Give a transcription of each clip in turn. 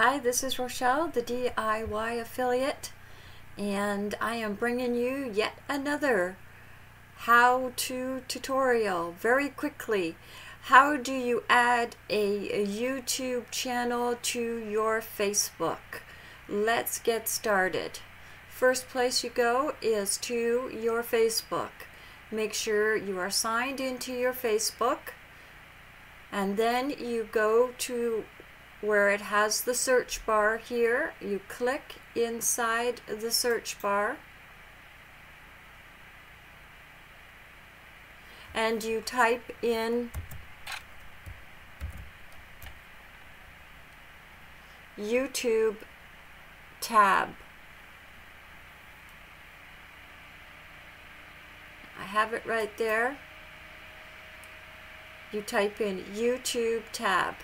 Hi, this is Rochelle, the DIY Affiliate, and I am bringing you yet another how-to tutorial very quickly. How do you add a YouTube channel to your Facebook? Let's get started. First place you go is to your Facebook. Make sure you are signed into your Facebook, and then you go to where it has the search bar here. You click inside the search bar and you type in YouTube tab. I have it right there. You type in YouTube tab.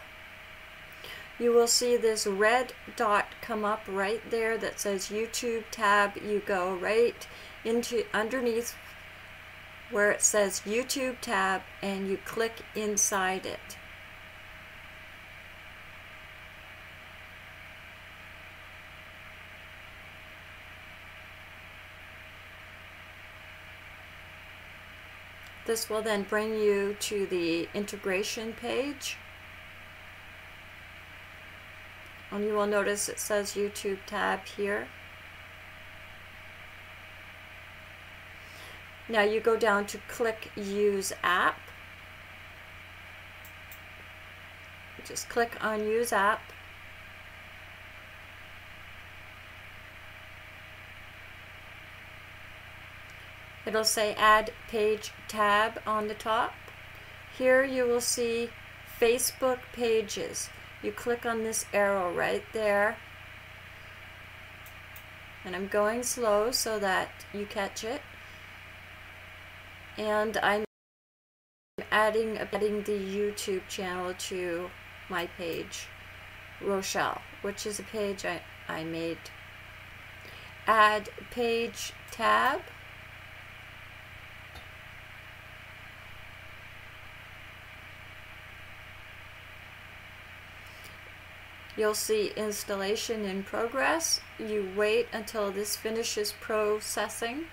You will see this red dot come up right there that says YouTube tab. You go right into underneath where it says YouTube tab and you click inside it. This will then bring you to the integration page. And you will notice it says YouTube tab here. Now you go down to click Use App. Just click on Use App. It'll say Add Page tab on the top. Here you will see Facebook Pages. You click on this arrow right there, and I'm going slow so that you catch it, and I'm adding the YouTube channel to my page, Rochelle, which is a page I made. Add Page tab. You'll see installation in progress. You wait until this finishes processing.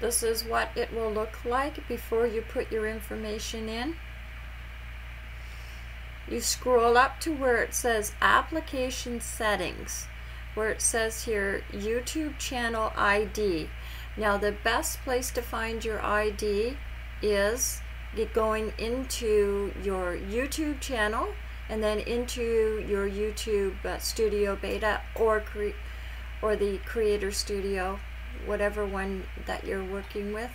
This is what it will look like before you put your information in. You scroll up to where it says Application Settings, where it says here YouTube Channel ID. Now the best place to find your ID is going into your YouTube channel and then into your YouTube Studio Beta or the Creator Studio, whatever one that you're working with.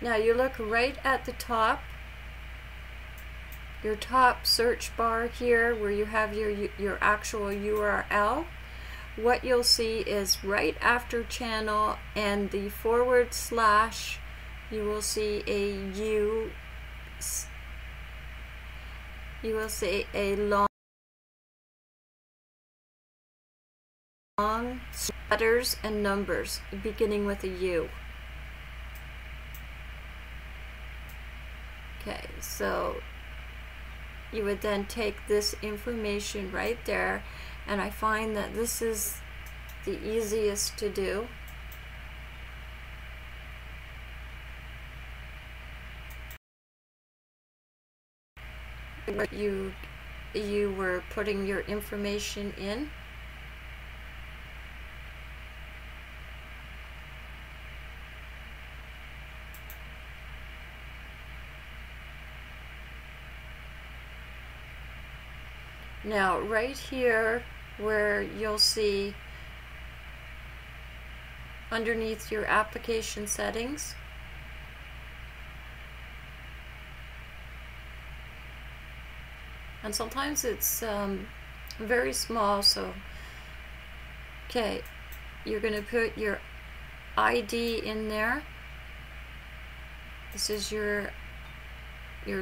Now you look right at the top, your top search bar here where you have your actual URL. What you'll see is right after channel and the / you will see a long long letters and numbers beginning with a U. Okay, so you would then take this information right there, and I find that this is the easiest to do. You were putting your information in. Now right here where you'll see underneath your application settings, and sometimes it's very small, so okay, you're going to put your ID in there. This is your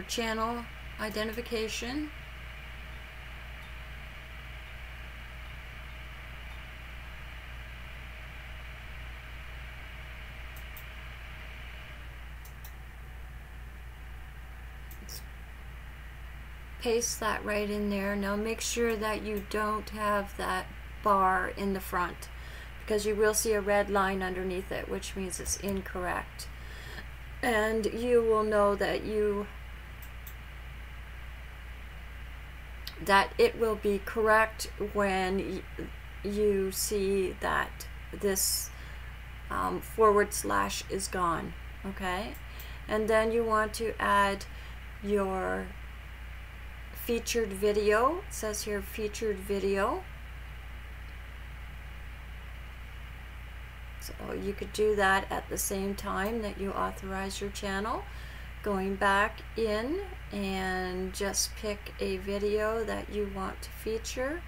channel identification. Paste that right in there. Now make sure that you don't have that bar in the front, because you will see a red line underneath it, which means it's incorrect. And you will know that it will be correct when you see that this / is gone. Okay, and then you want to add your featured video. It says here featured video, so you could do that at the same time that you authorize your channel. Going back in and just pick a video that you want to feature.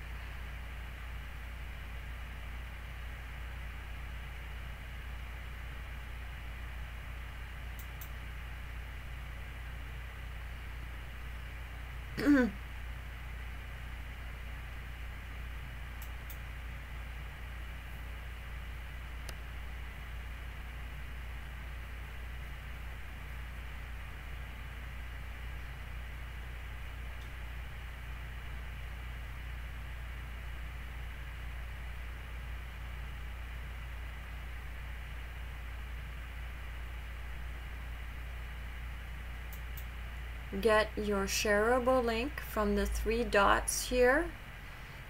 Get your shareable link from the 3 dots here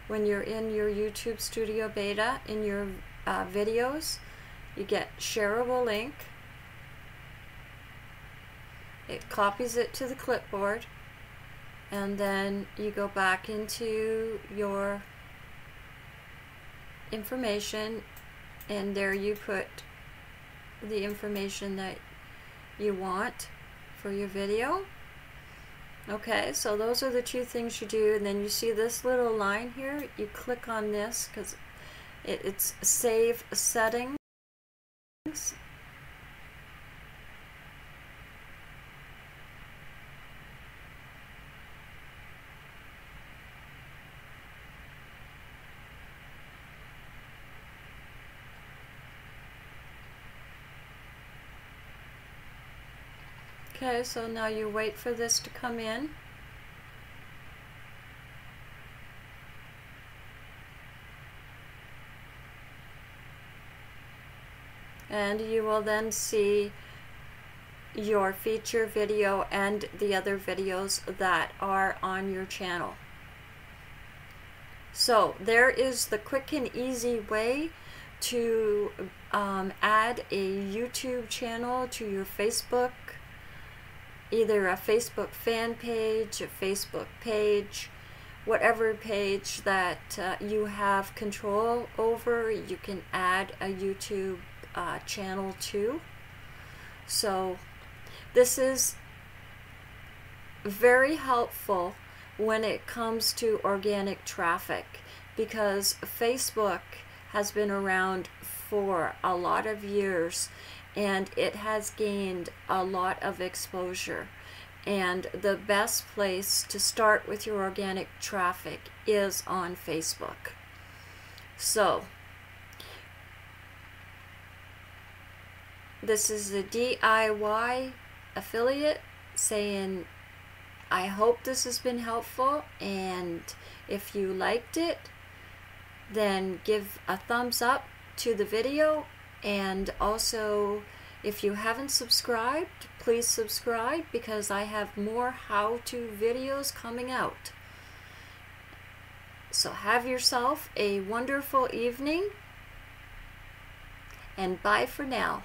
when you're in your YouTube Studio Beta. In your videos, you get shareable link. It copies it to the clipboard, and then you go back into your information, and there you put the information that you want for your video. Okay, so those are the 2 things you do, and then you see this little line here. You click on this because it's Save Settings. Okay, so now you wait for this to come in. And you will then see your feature video and the other videos that are on your channel. So there is the quick and easy way to add a YouTube channel to your Facebook, either a Facebook fan page, a Facebook page, whatever page that you have control over. You can add a YouTube channel to. So this is very helpful when it comes to organic traffic, because Facebook has been around for a lot of years, and it has gained a lot of exposure. And the best place to start with your organic traffic is on Facebook. So This is the DIY Affiliate saying, I hope this has been helpful, and if you liked it, then give a thumbs up to the video, and also if you haven't subscribed, please subscribe because I have more how-to videos coming out. So have yourself a wonderful evening, and bye for now.